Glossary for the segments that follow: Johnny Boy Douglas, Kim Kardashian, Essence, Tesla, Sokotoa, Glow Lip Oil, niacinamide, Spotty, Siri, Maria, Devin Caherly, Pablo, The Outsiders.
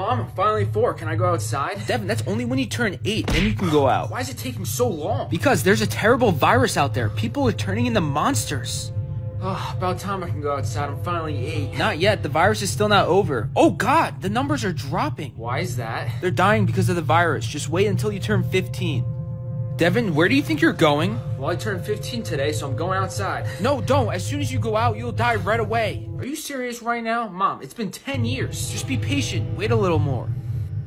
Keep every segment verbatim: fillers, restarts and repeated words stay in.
Mom, I'm finally four. Can I go outside? Devin, that's only when you turn eight. Then you can go out. Why is it taking so long? Because there's a terrible virus out there. People are turning into monsters. Oh, about time I can go outside. I'm finally eight. Not yet. The virus is still not over. Oh, God. The numbers are dropping. Why is that? They're dying because of the virus. Just wait until you turn fifteen. Devin, where do you think you're going? Well, I turned fifteen today, so I'm going outside. No, don't. As soon as you go out, you'll die right away. Are you serious right now? Mom, it's been ten years. Just be patient. Wait a little more.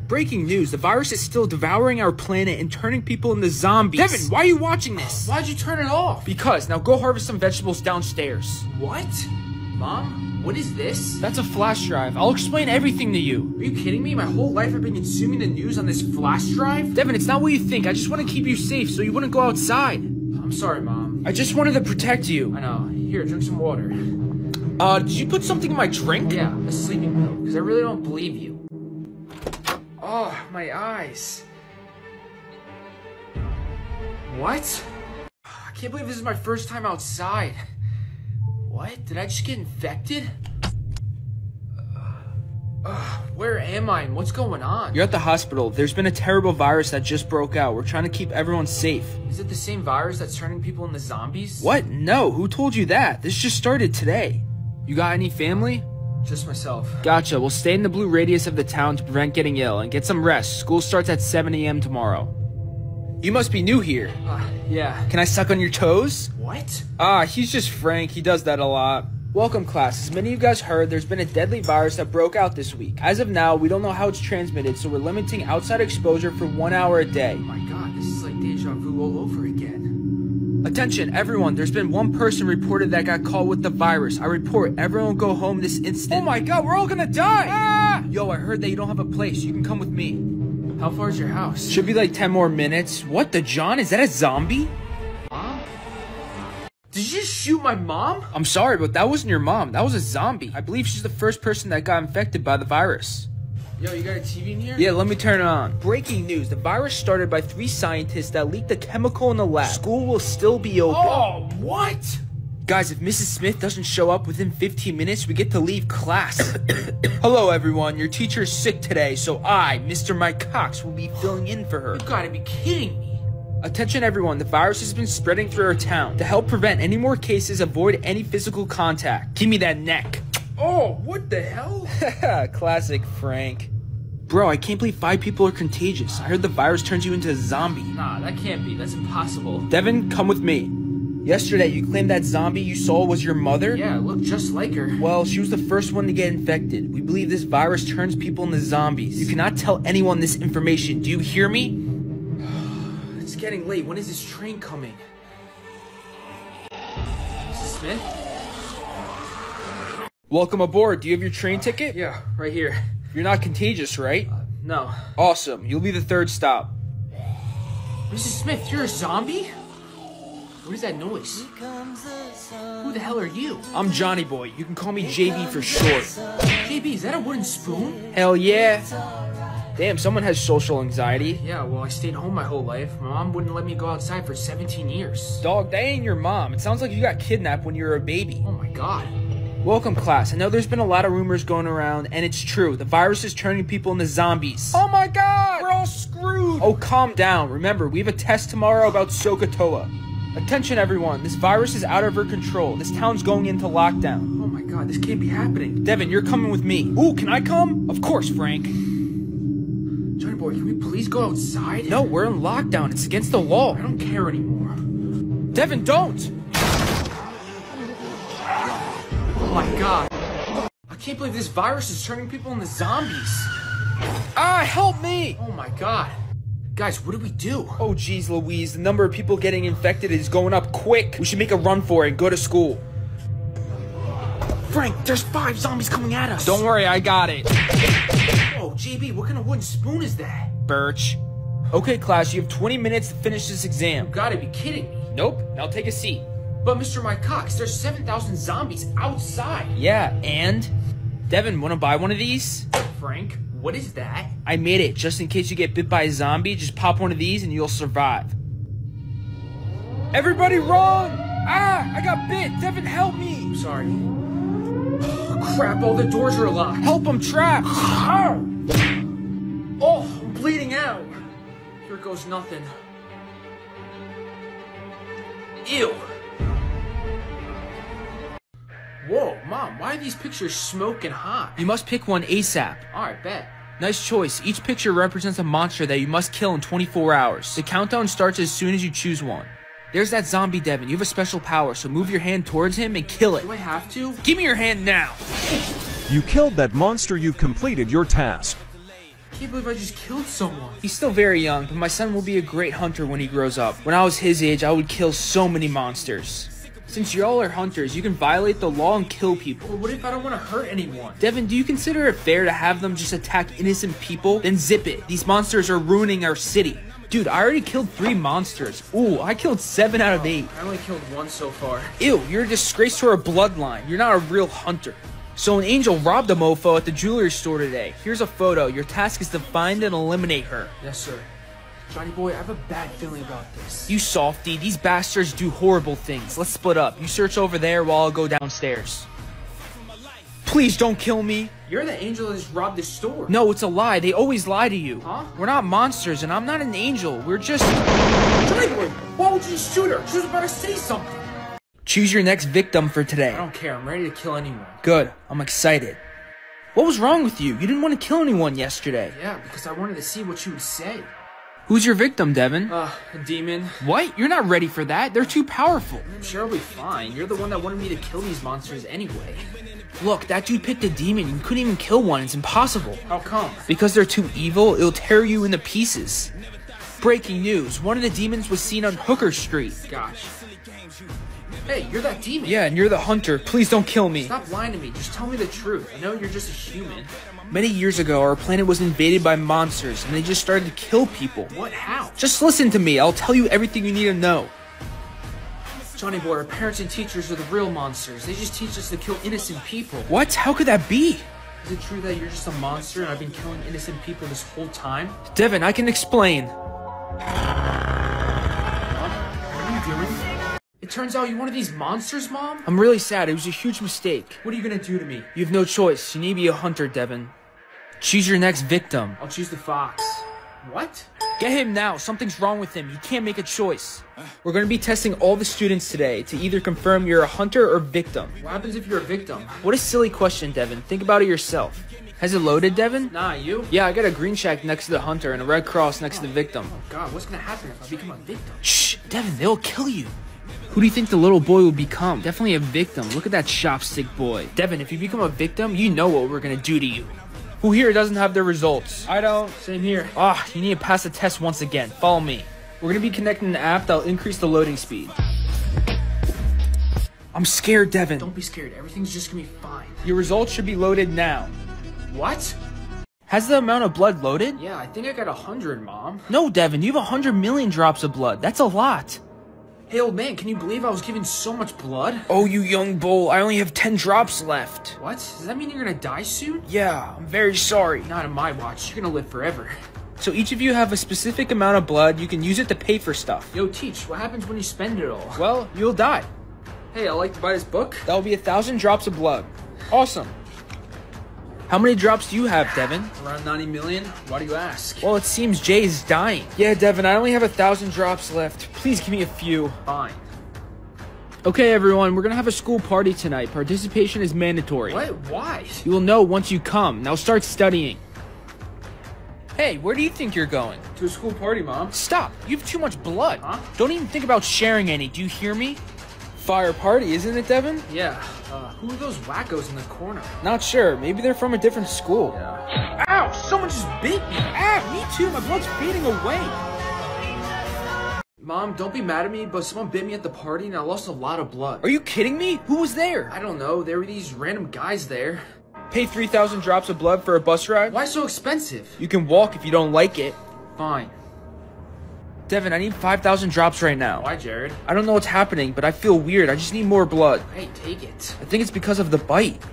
Breaking news, the virus is still devouring our planet and turning people into zombies. Devin, why are you watching this? Why'd you turn it off? Because. Now go harvest some vegetables downstairs. What? Mom, what is this? That's a flash drive. I'll explain everything to you. Are you kidding me? My whole life I've been consuming the news on this flash drive? Devin, it's not what you think. I just want to keep you safe so you wouldn't go outside. I'm sorry, Mom. I just wanted to protect you. I know. Here, drink some water. Uh, did you put something in my drink? Yeah, a sleeping pill, because I really don't believe you. Oh, my eyes. What? I can't believe this is my first time outside. What? Did I just get infected? Uh, where am I and what's going on? You're at the hospital. There's been a terrible virus that just broke out. We're trying to keep everyone safe. Is it the same virus that's turning people into zombies? What? No. Who told you that? This just started today. You got any family? Just myself. Gotcha. We'll stay in the blue radius of the town to prevent getting ill and get some rest. School starts at seven A M tomorrow. You must be new here. Uh, yeah. Can I suck on your toes? What? Ah, he's just Frank. He does that a lot. Welcome, class. As many of you guys heard, there's been a deadly virus that broke out this week. As of now, we don't know how it's transmitted, so we're limiting outside exposure for one hour a day. Oh my God, this is like deja vu all over again. Attention, everyone, there's been one person reported that got caught with the virus. I report everyone go home this instant. Oh my God, we're all gonna die! Ah! Yo, I heard that you don't have a place. You can come with me. How far is your house? Should be like ten more minutes. What the John? Is that a zombie? Mom? Did you just shoot my mom? I'm sorry, but that wasn't your mom. That was a zombie. I believe she's the first person that got infected by the virus. Yo, you got a T V in here? Yeah, let me turn it on. Breaking news. The virus started by three scientists that leaked a chemical in the lab. School will still be open. Oh, what? Guys, if Missus Smith doesn't show up within fifteen minutes, we get to leave class. Hello, everyone. Your teacher is sick today, so I, Mister Mike Cox, will be filling in for her. You gotta be kidding me. Attention everyone, the virus has been spreading through our town. To help prevent any more cases, avoid any physical contact. Give me that neck. Oh, what the hell? Classic Frank. Bro, I can't believe five people are contagious. I heard the virus turns you into a zombie. Nah, that can't be. That's impossible. Devin, come with me. Yesterday, you claimed that zombie you saw was your mother? Yeah, it looked just like her. Well, she was the first one to get infected. We believe this virus turns people into zombies. You cannot tell anyone this information. Do you hear me? It's getting late. When is this train coming? Missus Smith? Welcome aboard. Do you have your train ticket? Yeah, right here. You're not contagious, right? Uh, no. Awesome. You'll be the third stop. Missus Smith, you're a zombie? What is that noise? Who the hell are you? I'm Johnny Boy. You can call me J B for short. J B, is that a wooden spoon? Hell yeah. Damn, someone has social anxiety. Yeah, well, I stayed home my whole life. My mom wouldn't let me go outside for seventeen years. Dog, that ain't your mom. It sounds like you got kidnapped when you were a baby. Oh my God. Welcome, class. I know there's been a lot of rumors going around, and it's true. The virus is turning people into zombies. Oh my God! We're all screwed! Oh, calm down. Remember, we have a test tomorrow about Sokotoa. Attention, everyone. This virus is out of our control. This town's going into lockdown. Oh my God, this can't be happening. Devin, you're coming with me. Ooh, can I come? Of course, Frank. Johnny Boy, can we please go outside? No, we're in lockdown. It's against the law. I don't care anymore. Devin, don't! Oh my God. I can't believe this virus is turning people into zombies. Ah, help me! Oh my God. Guys, what do we do? Oh geez, Louise, the number of people getting infected is going up quick. We should make a run for it and go to school. Frank, there's five zombies coming at us. Don't worry, I got it. Oh, J B, what kind of wooden spoon is that? Birch. Okay, class, you have twenty minutes to finish this exam. You gotta be kidding me. Nope, now take a seat. But Mister Mike Cox, there's seven thousand zombies outside. Yeah, and? Devin, wanna buy one of these? Frank, what is that? I made it. Just in case you get bit by a zombie, just pop one of these and you'll survive. Everybody run! Ah, I got bit! Devin, help me! I'm sorry. Oh, crap, all the doors are locked. Help, I'm trapped! Ow! goes nothing. Ew. Whoa, Mom, why are these pictures smoking hot? You must pick one ASAP. Alright, bet. Nice choice. Each picture represents a monster that you must kill in twenty-four hours. The countdown starts as soon as you choose one. There's that zombie, Devin. You have a special power, so move your hand towards him and kill it. Do I have to? Give me your hand now! You killed that monster. You've completed your task. I can't believe I just killed someone. He's still very young, but my son will be a great hunter when he grows up. When I was his age, I would kill so many monsters. Since y'all are hunters, you can violate the law and kill people. Well, what if I don't want to hurt anyone? Devin, do you consider it fair to have them just attack innocent people? Then zip it. These monsters are ruining our city. Dude, I already killed three monsters. Ooh, I killed seven out of eight. I only killed one so far. Ew, you're a disgrace to our bloodline. You're not a real hunter. So an angel robbed a mofo at the jewelry store today. Here's a photo. Your task is to find and eliminate her. Yes, sir. Johnny boy, I have a bad feeling about this. You softy, these bastards do horrible things. Let's split up. You search over there while I'll go downstairs. Please don't kill me. You're the angel that just robbed this store. No, it's a lie. They always lie to you. Huh? We're not monsters, and I'm not an angel. We're just... Johnny boy, why would you shoot her? She was about to say something. Choose your next victim for today. I don't care. I'm ready to kill anyone. Good. I'm excited. What was wrong with you? You didn't want to kill anyone yesterday. Yeah, because I wanted to see what you would say. Who's your victim, Devin? Uh, a demon. What? You're not ready for that. They're too powerful. I'm sure I'll be fine. You're the one that wanted me to kill these monsters anyway. Look, that dude picked a demon. You couldn't even kill one. It's impossible. How come? Because they're too evil. It'll tear you into pieces. Breaking news. One of the demons was seen on Hooker Street. Gosh. Hey, you're that demon. Yeah, and you're the hunter. Please don't kill me. Stop lying to me. Just tell me the truth. I know you're just a human. Many years ago, our planet was invaded by monsters, and they just started to kill people. What? How? Just listen to me. I'll tell you everything you need to know. Johnny boy, our parents and teachers are the real monsters. They just teach us to kill innocent people. What? How could that be? Is it true that you're just a monster and I've been killing innocent people this whole time? Devin, I can explain. Huh? What are you doing? It turns out you're one of these monsters, Mom? I'm really sad. It was a huge mistake. What are you gonna do to me? You have no choice. You need to be a hunter, Devin. Choose your next victim. I'll choose the fox. What? Get him now. Something's wrong with him. He can't make a choice. We're gonna be testing all the students today to either confirm you're a hunter or victim. What happens if you're a victim? What a silly question, Devin. Think about it yourself. Has it loaded, Devin? Nah, you? Yeah, I got a green shack next to the hunter and a red cross next oh, to the victim. Oh god, what's gonna happen if I become a victim? Shh, Devin, they'll kill you. Who do you think the little boy will become? Definitely a victim. Look at that chopstick boy. Devin, if you become a victim, you know what we're gonna do to you. Who here doesn't have their results? I don't. Same here. Ah, you need to pass the test once again. Follow me. We're gonna be connecting an app that'll increase the loading speed. I'm scared, Devin. Don't be scared. Everything's just gonna be fine. Your results should be loaded now. What? Has the amount of blood loaded? Yeah, I think I got one hundred, Mom. No, Devin, you have one hundred million drops of blood. That's a lot. Hey, old man, can you believe I was given so much blood? Oh, you young bull, I only have ten drops left. What? Does that mean you're gonna die soon? Yeah, I'm very sorry. Not on my watch. You're gonna live forever. So each of you have a specific amount of blood. You can use it to pay for stuff. Yo, Teach, what happens when you spend it all? Well, you'll die. Hey, I'd like to buy this book. That'll be a thousand drops of blood. Awesome. How many drops do you have, Devin? Around ninety million. Why do you ask? Well, it seems Jay is dying. Yeah, Devin, I only have a thousand drops left. Please give me a few. Fine. Okay, everyone, we're gonna have a school party tonight. Participation is mandatory. What? Why? You will know once you come. Now start studying. Hey, where do you think you're going? To a school party, Mom. Stop. You have too much blood. Huh? Don't even think about sharing any. Do you hear me? Fire party, isn't it, Devin? Yeah. Uh, who are those wackos in the corner? Not sure. Maybe they're from a different school. Yeah. Ow! Someone just bit me! Ow! Me too! My blood's fading away! Mom, don't be mad at me, but someone bit me at the party and I lost a lot of blood. Are you kidding me? Who was there? I don't know. There were these random guys there. Pay three thousand drops of blood for a bus ride? Why so expensive? You can walk if you don't like it. Fine. Devin, I need five thousand drops right now. Why, Jared? I don't know what's happening, but I feel weird. I just need more blood. Hey, take it. I think it's because of the bite.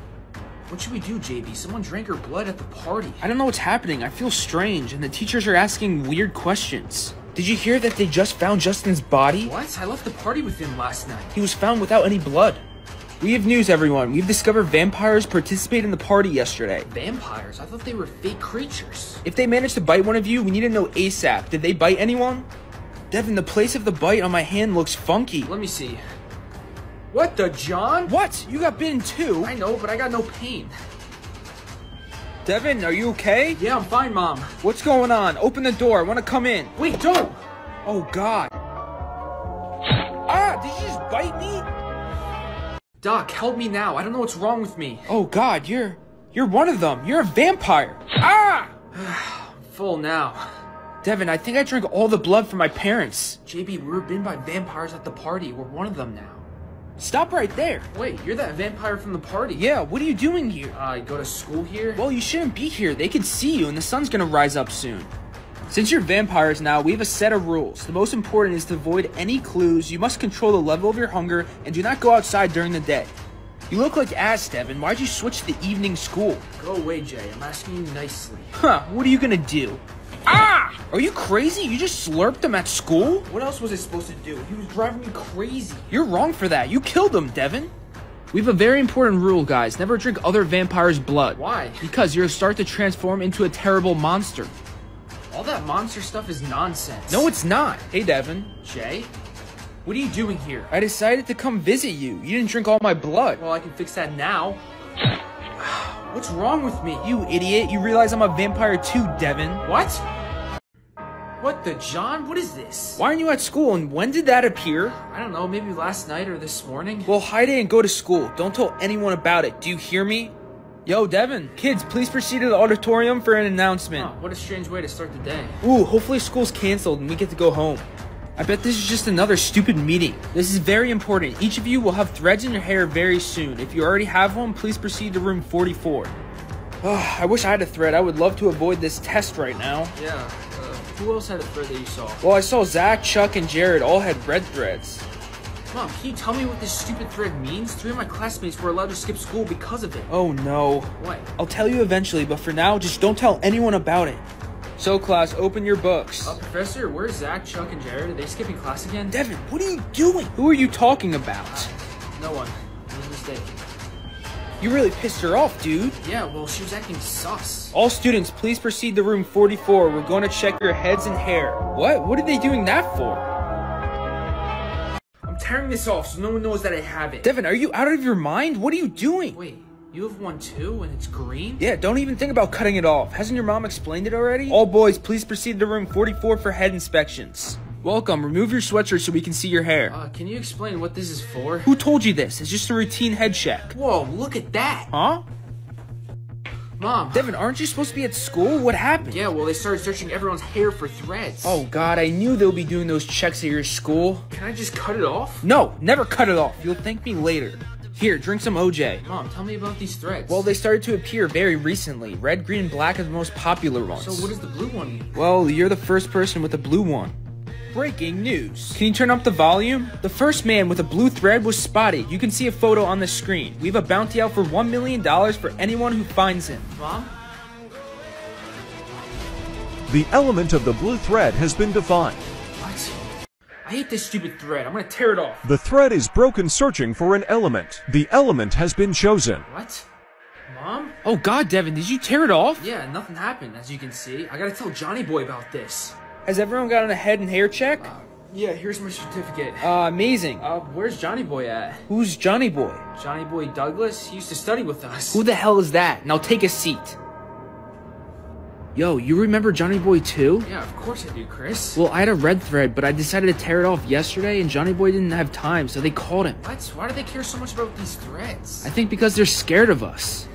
What should we do, J B? Someone drank her blood at the party. I don't know what's happening. I feel strange, and the teachers are asking weird questions. Did you hear that they just found Justin's body? What? I left the party with him last night. He was found without any blood. We have news, everyone. We've discovered vampires participated in the party yesterday. Vampires? I thought they were fake creatures. If they managed to bite one of you, we need to know ASAP. Did they bite anyone? Devin, the place of the bite on my hand looks funky. Let me see. What the, John? What? You got bitten too? I know, but I got no pain. Devin, are you okay? Yeah, I'm fine, Mom. What's going on? Open the door. I want to come in. Wait, don't! Oh, God. Ah, did you just bite me? Doc, help me now. I don't know what's wrong with me. Oh, God, you're... You're one of them. You're a vampire. Ah! I'm full now. Devin, I think I drank all the blood from my parents. J B, we were bitten by vampires at the party. We're one of them now. Stop right there. Wait, you're that vampire from the party. Yeah, what are you doing here? Uh, I go to school here? Well, you shouldn't be here. They can see you, and the sun's gonna rise up soon. Since you're vampires now, we have a set of rules. The most important is to avoid any clues. You must control the level of your hunger and do not go outside during the day. You look like ass, Devin. Why'd you switch to evening school? Go away, Jay. I'm asking you nicely. Huh, what are you gonna do? Ah! Are you crazy? You just slurped him at school? What else was I supposed to do? He was driving me crazy. You're wrong for that. You killed him, Devin. We have a very important rule, guys. Never drink other vampires' blood. Why? Because you'll start to transform into a terrible monster. All that monster stuff is nonsense. No, it's not. Hey, Devin. Jay? What are you doing here? I decided to come visit you. You didn't drink all my blood. Well, I can fix that now. What's wrong with me? You idiot. You realize I'm a vampire too, Devin. What? What the, John? What is this? Why aren't you at school, and when did that appear? I don't know. Maybe last night or this morning. Well, hide it and go to school. Don't tell anyone about it. Do you hear me? Yo, Devin. Kids, please proceed to the auditorium for an announcement. Huh, what a strange way to start the day. Ooh, hopefully school's canceled and we get to go home. I bet this is just another stupid meeting. This is very important. Each of you will have threads in your hair very soon. If you already have one, please proceed to room forty-four. Oh, I wish I had a thread. I would love to avoid this test right now. Yeah. Uh, who else had a thread that you saw? Well, I saw Zach, Chuck, and Jared all had red threads. Mom, can you tell me what this stupid thread means? Three of my classmates were allowed to skip school because of it. Oh, no. What? I'll tell you eventually, but for now, just don't tell anyone about it. So, class, open your books. Uh, Professor, where's Zach, Chuck, and Jared? Are they skipping class again? Devin, what are you doing? Who are you talking about? Uh, no one. It was a mistake. You really pissed her off, dude. Yeah, well, she was acting sus. All students, please proceed to room forty-four. We're going to check your heads and hair. What? What are they doing that for? Tearing this off so no one knows that I have it. Devin, are you out of your mind? What are you doing? Wait, you have one too and it's green? Yeah, don't even think about cutting it off. Hasn't your mom explained it already? All boys, please proceed to room forty-four for head inspections. Welcome, remove your sweatshirt so we can see your hair. Uh, can you explain what this is for? Who told you this? It's just a routine head check. Whoa, look at that. Huh? Mom. Devin, aren't you supposed to be at school? What happened? Yeah, well, they started searching everyone's hair for threads. Oh, God, I knew they'll be doing those checks at your school. Can I just cut it off? No, never cut it off. You'll thank me later. Here, drink some O J. Mom, tell me about these threads. Well, they started to appear very recently. Red, green, and black are the most popular ones. So what does the blue one mean? Well, you're the first person with the blue one. Breaking news. Can you turn up the volume? The first man with a blue thread was Spotty. You can see a photo on the screen. We have a bounty out for one million dollars for anyone who finds him. Mom? The element of the blue thread has been defined. What? I hate this stupid thread. I'm gonna tear it off. The thread is broken searching for an element. The element has been chosen. What? Mom? Oh God, Devin, did you tear it off? Yeah, nothing happened, as you can see. I gotta tell Johnny Boy about this. Has everyone gotten a head and hair check? Uh, yeah, here's my certificate. Uh, amazing. Uh, where's Johnny Boy at? Who's Johnny Boy? Johnny Boy Douglas? He used to study with us. Who the hell is that? Now take a seat. Yo, you remember Johnny Boy too? Yeah, of course I do, Chris. Well, I had a red thread, but I decided to tear it off yesterday, and Johnny Boy didn't have time, so they called him. What? Why do they care so much about these threads? I think because they're scared of us.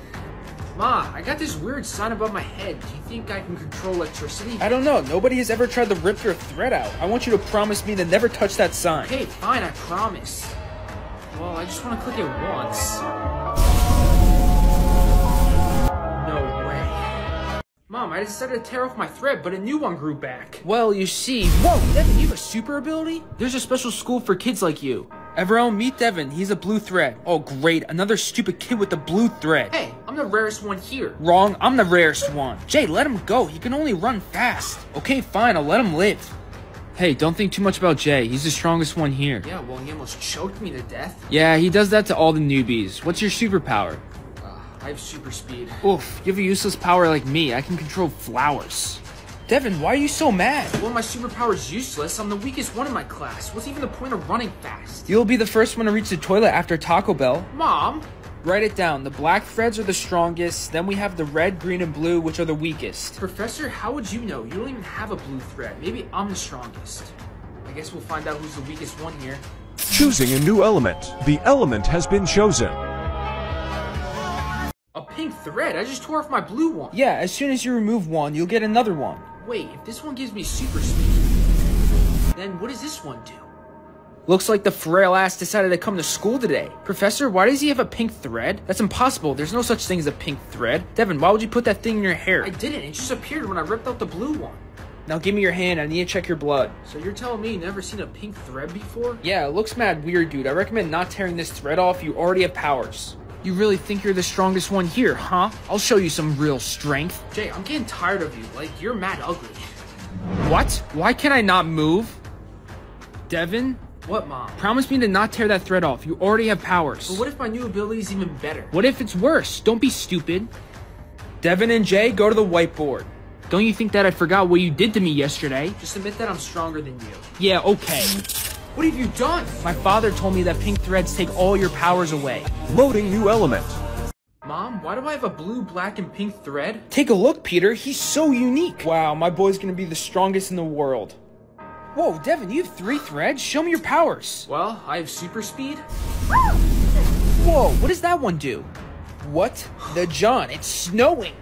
Ma, I got this weird sign above my head. Do you think I can control electricity? I don't know. Nobody has ever tried to rip your thread out. I want you to promise me to never touch that sign. Okay, fine, I promise. Well, I just want to click it once. No way. Mom, I decided to tear off my thread, but a new one grew back. Well, you see... Whoa, Devin, you have a super ability? There's a special school for kids like you. Everyone, meet Devin. He's a blue thread. Oh, great. Another stupid kid with a blue thread. Hey. I'm the rarest one here. Wrong. I'm the rarest one. Jay, let him go. He can only run fast. Okay, fine. I'll let him live. Hey, don't think too much about Jay. He's the strongest one here. Yeah, well, he almost choked me to death. Yeah, he does that to all the newbies. What's your superpower? Uh, I have super speed. Oof, you have a useless power like me. I can control flowers. Devin, why are you so mad? Well, my superpower is useless. I'm the weakest one in my class. What's even the point of running fast? You'll be the first one to reach the toilet after Taco Bell. Mom! Write it down. The black threads are the strongest. Then we have the red, green, and blue, which are the weakest. Professor, how would you know? You don't even have a blue thread. Maybe I'm the strongest. I guess we'll find out who's the weakest one here. Choosing a new element. The element has been chosen. A pink thread? I just tore off my blue one. Yeah, as soon as you remove one, you'll get another one. Wait, if this one gives me super speed, then what does this one do? Looks like the frail ass decided to come to school today. Professor, why does he have a pink thread? That's impossible. There's no such thing as a pink thread. Devin, why would you put that thing in your hair? I didn't. It just appeared when I ripped out the blue one. Now give me your hand. I need to check your blood. So you're telling me you've never seen a pink thread before? Yeah, it looks mad weird, dude. I recommend not tearing this thread off. You already have powers. You really think you're the strongest one here, huh? I'll show you some real strength. Jay, I'm getting tired of you. Like, you're mad ugly. What? Why can I not move? Devin? What, Mom? Promise me to not tear that thread off. You already have powers. But what if my new ability is even better? What if it's worse? Don't be stupid. Devin and Jay, go to the whiteboard. Don't you think that I forgot what you did to me yesterday? Just admit that I'm stronger than you. Yeah, okay. What have you done? My father told me that pink threads take all your powers away. Loading new element. Mom, why do I have a blue, black, and pink thread? Take a look, Peter. He's so unique. Wow, my boy's gonna be the strongest in the world. Whoa, Devin, you have three threads? Show me your powers. Well, I have super speed. Whoa, what does that one do? What? The John, it's snowing.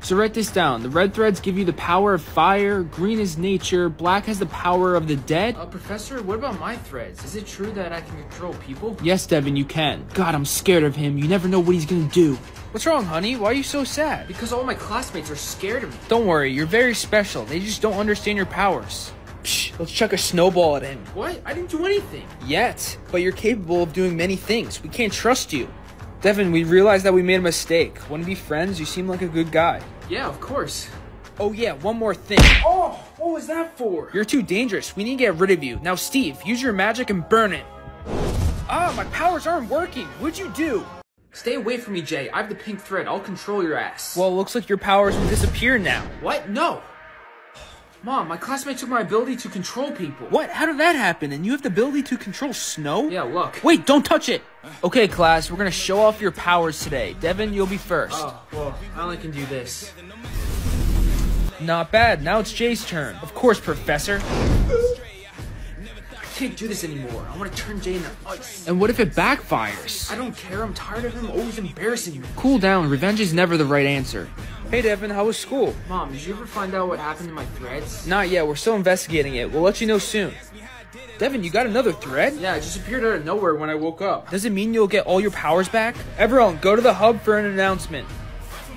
So write this down. The red threads give you the power of fire, green is nature, black has the power of the dead. Uh, Professor, what about my threads? Is it true that I can control people? Yes, Devin, you can. God, I'm scared of him. You never know what he's gonna do. What's wrong, honey? Why are you so sad? Because all my classmates are scared of me. Don't worry, you're very special. They just don't understand your powers. Psh, let's chuck a snowball at him. What? I didn't do anything. Yet, but you're capable of doing many things. We can't trust you. Devin, we realized that we made a mistake. Want to be friends? You seem like a good guy. Yeah, of course. Oh yeah, one more thing. Oh, what was that for? You're too dangerous. We need to get rid of you. Now, Steve, use your magic and burn it. Ah, my powers aren't working. What'd you do? Stay away from me, Jay. I have the pink thread. I'll control your ass. Well, it looks like your powers will disappear now. What? No. Mom, my classmate took my ability to control people. What? How did that happen? And you have the ability to control snow? Yeah, look. Wait, don't touch it! Okay, class, we're gonna show off your powers today. Devin, you'll be first. Oh, well, I only can do this. Not bad. Now it's Jay's turn. Of course, Professor. I can't do this anymore. I want to turn Jay into ice. And what if it backfires? I don't care. I'm tired of him always embarrassing me. Cool down. Revenge is never the right answer. Hey Devin, how was school? Mom, did you ever find out what happened to my threads? Not yet, we're still investigating it. We'll let you know soon. Devin, you got another thread? Yeah, it just appeared out of nowhere when I woke up. Does it mean you'll get all your powers back? Everyone, go to the hub for an announcement.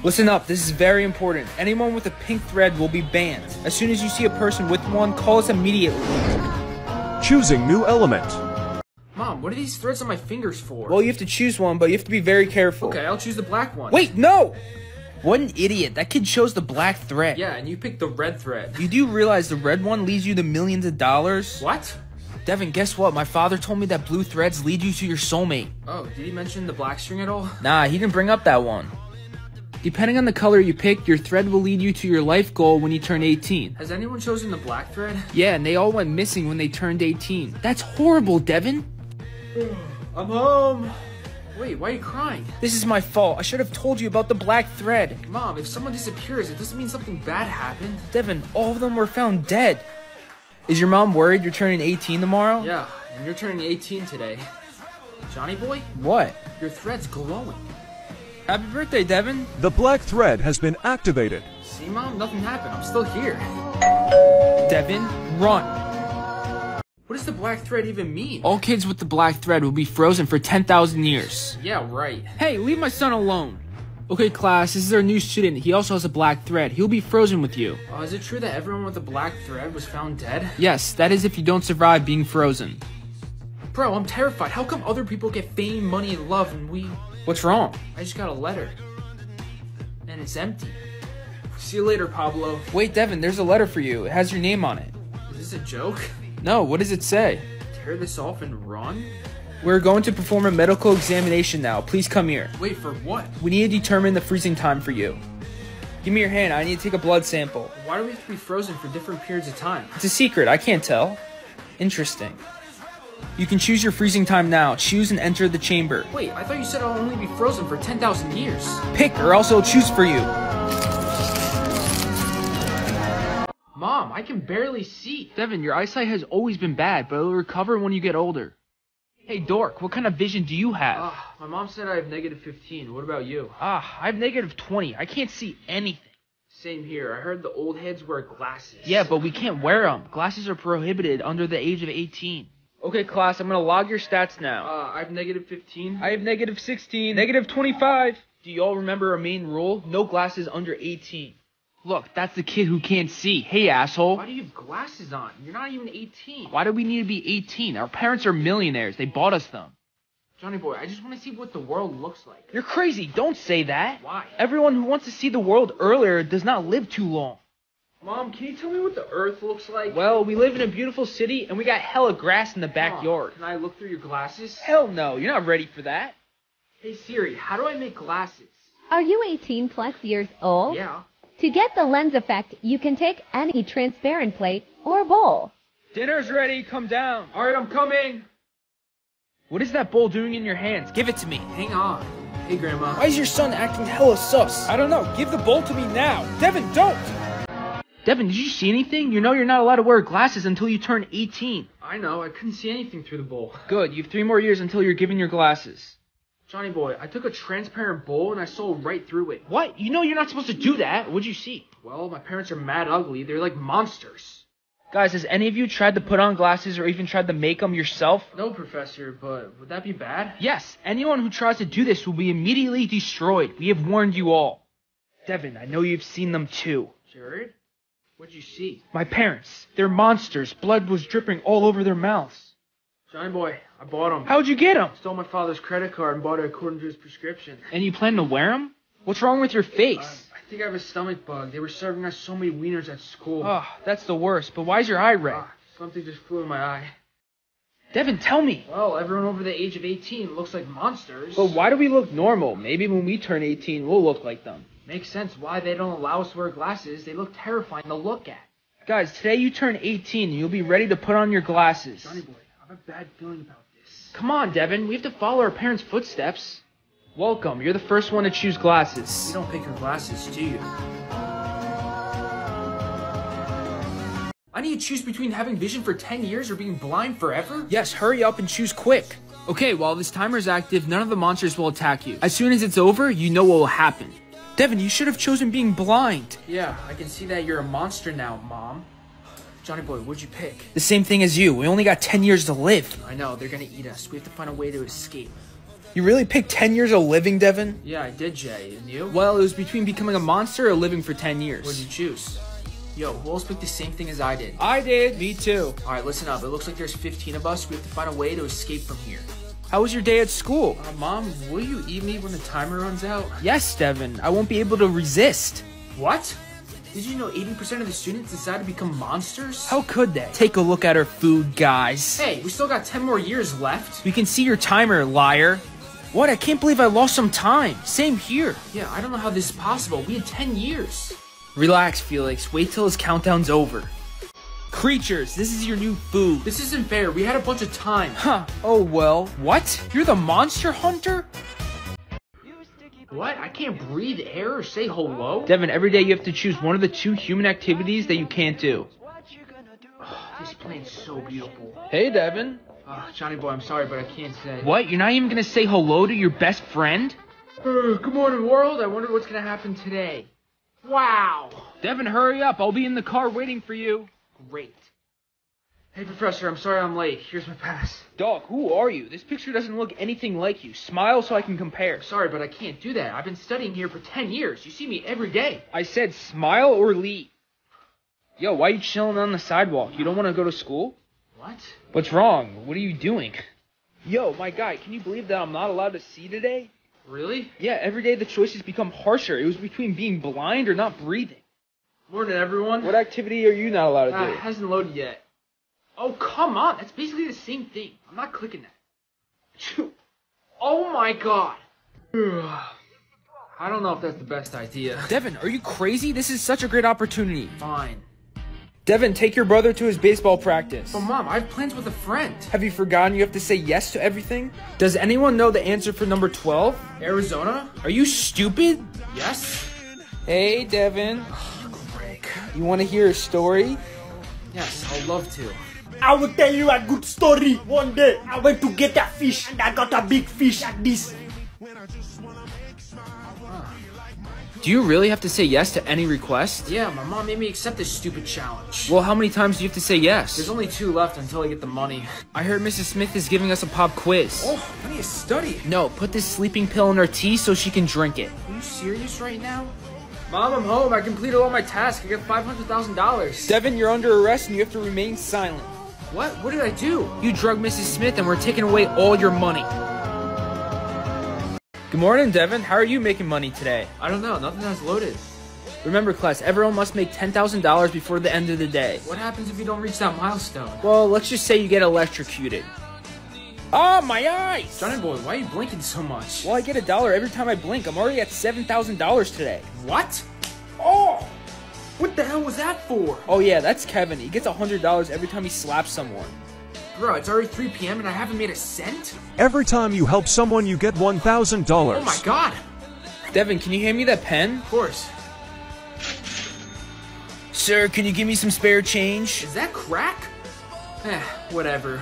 Listen up, this is very important. Anyone with a pink thread will be banned. As soon as you see a person with one, call us immediately. Choosing new element. Mom, what are these threads on my fingers for? Well, you have to choose one, but you have to be very careful. Okay, I'll choose the black one. Wait, no! What an idiot. That kid chose the black thread. Yeah, and you picked the red thread. You do realize the red one leads you to millions of dollars? What? Devin, guess what? My father told me that blue threads lead you to your soulmate. Oh, did he mention the black string at all? Nah, he didn't bring up that one. Depending on the color you pick, your thread will lead you to your life goal when you turn eighteen. Has anyone chosen the black thread? Yeah, and they all went missing when they turned eighteen. That's horrible, Devin. I'm home. Wait, why are you crying? This is my fault. I should have told you about the black thread. Mom, if someone disappears, it doesn't mean something bad happened. Devin, all of them were found dead. Is your mom worried you're turning eighteen tomorrow? Yeah, and you're turning eighteen today. Johnny boy? What? Your thread's glowing. Happy birthday, Devin. The black thread has been activated. See, Mom? Nothing happened. I'm still here. Devin, run. What does the black thread even mean? All kids with the black thread will be frozen for ten thousand years. Yeah, right. Hey, leave my son alone. Okay, class, this is our new student. He also has a black thread. He'll be frozen with you. Uh, is it true that everyone with a black thread was found dead? Yes, that is if you don't survive being frozen. Bro, I'm terrified. How come other people get fame, money, and love and we... What's wrong? I just got a letter. And it's empty. See you later, Pablo. Wait, Devin, there's a letter for you. It has your name on it. Is this a joke? No, what does it say? Tear this off and run? We're going to perform a medical examination now. Please come here. Wait, for what? We need to determine the freezing time for you. Give me your hand. I need to take a blood sample. Why do we have to be frozen for different periods of time? It's a secret. I can't tell. Interesting. You can choose your freezing time now. Choose and enter the chamber. Wait, I thought you said I'll only be frozen for ten thousand years. Pick or else I'll choose for you. Mom, I can barely see. Devin, your eyesight has always been bad, but it'll recover when you get older. Hey, dork, what kind of vision do you have? Uh, my mom said I have negative fifteen. What about you? Ah, uh, I have negative twenty. I can't see anything. Same here. I heard the old heads wear glasses. Yeah, but we can't wear them. Glasses are prohibited under the age of eighteen. Okay, class, I'm going to log your stats now. Uh, I have negative fifteen. I have negative sixteen. Negative twenty-five. Do you all remember a main rule? No glasses under eighteen. Look, that's the kid who can't see. Hey, asshole. Why do you have glasses on? You're not even eighteen. Why do we need to be eighteen? Our parents are millionaires. They bought us them. Johnny boy, I just want to see what the world looks like. You're crazy. Don't say that. Why? Everyone who wants to see the world earlier does not live too long. Mom, can you tell me what the earth looks like? Well, we live in a beautiful city, and we got hella grass in the backyard. Mom, can I look through your glasses? Hell no. You're not ready for that. Hey, Siri, how do I make glasses? Are you eighteen plus years old? Yeah. To get the lens effect, you can take any transparent plate or bowl. Dinner's ready. Come down. All right, I'm coming. What is that bowl doing in your hands? Give it to me. Hang on. Hey, Grandma. Why is your son acting hella sus? I don't know. Give the bowl to me now. Devin, don't. Devin, did you see anything? You know you're not allowed to wear glasses until you turn eighteen. I know. I couldn't see anything through the bowl. Good. You have three more years until you're given your glasses. Johnny boy, I took a transparent bowl and I saw right through it. What? You know you're not supposed to do that. What'd you see? Well, my parents are mad ugly. They're like monsters. Guys, has any of you tried to put on glasses or even tried to make them yourself? No, Professor, but would that be bad? Yes. Anyone who tries to do this will be immediately destroyed. We have warned you all. Devin, I know you've seen them too. Jared? What'd you see? My parents. They're monsters. Blood was dripping all over their mouths. Johnny boy, I bought them. How'd you get them? Stole my father's credit card and bought it according to his prescription. And you plan to wear them? What's wrong with your face? Uh, I think I have a stomach bug. They were serving us so many wieners at school. Oh, that's the worst. But why is your eye red? Uh, something just flew in my eye. Devin, tell me. Well, everyone over the age of eighteen looks like monsters. But why do we look normal? Maybe when we turn eighteen, we'll look like them. Makes sense why they don't allow us to wear glasses. They look terrifying to look at. Guys, today you turn eighteen and you'll be ready to put on your glasses. Johnny boy. I have a bad feeling about this. Come on, Devin. We have to follow our parents' footsteps. Welcome. You're the first one to choose glasses. You don't pick your glasses, do you? I need to choose between having vision for ten years or being blind forever? Yes, hurry up and choose quick. Okay, while this timer is active, none of the monsters will attack you. As soon as it's over, you know what will happen. Devin, you should have chosen being blind. Yeah, I can see that you're a monster now, Mom. Johnny boy, what'd you pick? The same thing as you. We only got ten years to live. I know. They're gonna eat us. We have to find a way to escape. You really picked ten years of living, Devin? Yeah, I did, Jay. And you? Well, it was between becoming a monster or living for ten years. What'd you choose? Yo, Wolves picked the same thing as I did. I did. Me too. All right, listen up. It looks like there's fifteen of us. We have to find a way to escape from here. How was your day at school? Uh, Mom, will you eat me when the timer runs out? Yes, Devin. I won't be able to resist. What? Did you know eighty percent of the students decide to become monsters? How could they? Take a look at our food, guys. Hey, we still got ten more years left. We can see your timer, liar. What? I can't believe I lost some time. Same here. Yeah, I don't know how this is possible. We had ten years. Relax, Felix. Wait till his countdown's over. Creatures, this is your new food. This isn't fair. We had a bunch of time. Huh. Oh, well. What? You're the monster hunter? What? I can't breathe air or say hello? Devin, every day you have to choose one of the two human activities that you can't do. Oh, this plane's so beautiful. Hey, Devin. Oh, Johnny boy, I'm sorry, but I can't say. What? You're not even going to say hello to your best friend? Uh, good morning, world. I wonder what's going to happen today. Wow. Devin, hurry up. I'll be in the car waiting for you. Great. Hey, Professor, I'm sorry I'm late. Here's my pass. Dog, who are you? This picture doesn't look anything like you. Smile so I can compare. Sorry, but I can't do that. I've been studying here for ten years. You see me every day. I said smile or leave. Yo, why are you chilling on the sidewalk? You don't want to go to school? What? What's wrong? What are you doing? Yo, my guy, can you believe that I'm not allowed to see today? Really? Yeah, every day the choices become harsher. It was between being blind or not breathing. Morning, everyone. What activity are you not allowed to do? Uh, it hasn't loaded yet. Oh, come on. That's basically the same thing. I'm not clicking that. Oh, my God. I don't know if that's the best idea. Devin, are you crazy? This is such a great opportunity. Fine. Devin, take your brother to his baseball practice. But Mom, I have plans with a friend. Have you forgotten you have to say yes to everything? Does anyone know the answer for number twelve? Arizona? Are you stupid? Yes. Hey, Devin. Oh, Greg. You want to hear a story? Yes, I'd love to. I will tell you a good story. One day, I went to get a fish, and I got a big fish like this. Do you really have to say yes to any request? Yeah, my mom made me accept this stupid challenge. Well, how many times do you have to say yes? There's only two left until I get the money. I heard Missus Smith is giving us a pop quiz. Oh, I need to study. No, put this sleeping pill in her tea so she can drink it. Are you serious right now? Mom, I'm home. I completed all my tasks. I got five hundred thousand dollars. Devin, you're under arrest and you have to remain silent. What? What did I do? You drugged Missus Smith and we're taking away all your money. Good morning, Devin. How are you making money today? I don't know. Nothing that's loaded. Remember, class, everyone must make ten thousand dollars before the end of the day. What happens if you don't reach that milestone? Well, let's just say you get electrocuted. Oh, my eyes! Johnny boy, why are you blinking so much? Well, I get a dollar every time I blink. I'm already at seven thousand dollars today. What? Oh! What the hell was that for? Oh, yeah, that's Kevin. He gets one hundred dollars every time he slaps someone. Bro, it's already three P M and I haven't made a cent? Every time you help someone, you get one thousand dollars. Oh my God! Devin, can you hand me that pen? Of course. Sir, can you give me some spare change? Is that crack? Eh, whatever.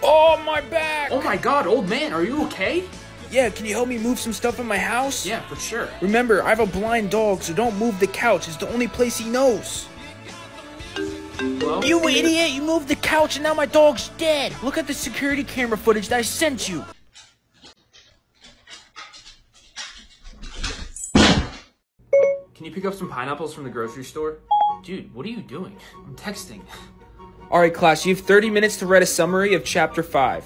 Oh, my back! Oh my God, old man, are you okay? Yeah, can you help me move some stuff in my house? Yeah, for sure. Remember, I have a blind dog, so don't move the couch. It's the only place he knows. Hello? You idiot! You moved the couch and now my dog's dead! Look at the security camera footage that I sent you! Can you pick up some pineapples from the grocery store? Dude, what are you doing? I'm texting. Alright class, you have thirty minutes to read a summary of chapter five.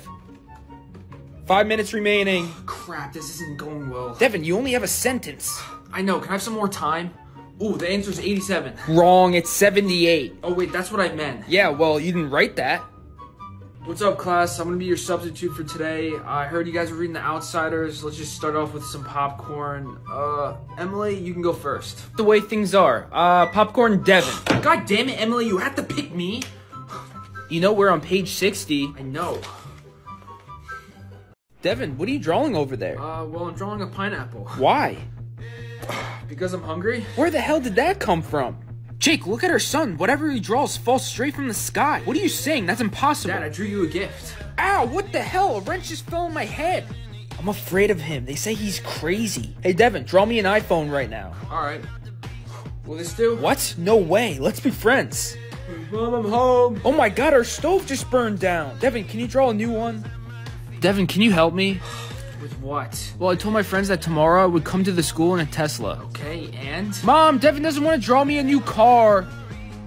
five minutes remaining. Oh, crap, this isn't going well. Devin, you only have a sentence. I know, can I have some more time? Ooh, the answer's eighty-seven. Wrong, it's seventy-eight. Oh wait, that's what I meant. Yeah, well, you didn't write that. What's up, class? I'm gonna be your substitute for today. I heard you guys were reading The Outsiders. Let's just start off with some popcorn. Uh, Emily, you can go first. The way things are. Uh, popcorn Devin. God damn it, Emily, you have to pick me. You know we're on page sixty. I know. Devin, what are you drawing over there? Uh, well, I'm drawing a pineapple. Why? Because I'm hungry? Where the hell did that come from? Jake, look at her son. Whatever he draws falls straight from the sky. What are you saying? That's impossible. Dad, I drew you a gift. Ow, what the hell? A wrench just fell on my head. I'm afraid of him. They say he's crazy. Hey, Devin, draw me an iPhone right now. All right. Will this do? What? No way. Let's be friends. Mom, I'm home. Oh my God, our stove just burned down. Devin, can you draw a new one? Devin, can you help me? With what? Well, I told my friends that tomorrow I would come to the school in a Tesla. Okay, and? Mom, Devin doesn't want to draw me a new car.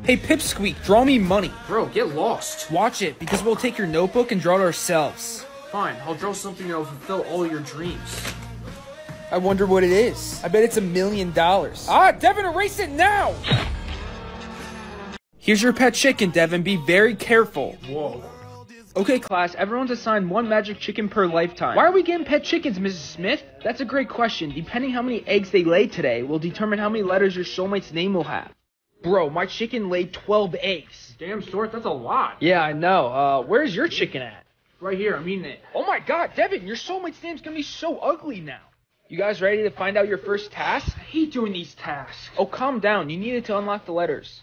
Hey, Pipsqueak, draw me money. Bro, get lost. Watch it, because we'll take your notebook and draw it ourselves. Fine, I'll draw something that'll fulfill all your dreams. I wonder what it is. I bet it's a million dollars. Ah, Devin, erase it now! Here's your pet chicken, Devin. Be very careful. Whoa. Okay, class, everyone's assigned one magic chicken per lifetime. Why are we getting pet chickens, Missus Smith? That's a great question. Depending how many eggs they lay today will determine how many letters your soulmate's name will have. Bro, my chicken laid twelve eggs. Damn, Sort, that's a lot. Yeah, I know. Uh, where's your chicken at? Right here, I'm eating it. Oh my God, Devin, your soulmate's name's gonna be so ugly now. You guys ready to find out your first task? I hate doing these tasks. Oh, calm down. You needed to unlock the letters.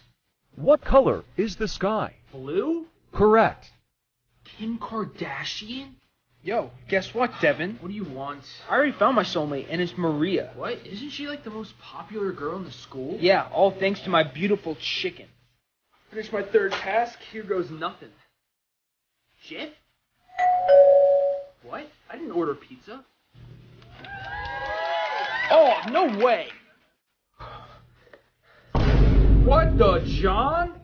What color is the sky? Blue? Correct. Kim Kardashian? Yo, guess what, Devin? What do you want? I already found my soulmate, and it's Maria. What? Isn't she like the most popular girl in the school? Yeah, all thanks to my beautiful chicken. Finish my third task, here goes nothing. Shit? What? I didn't order pizza. Oh, no way! What the John?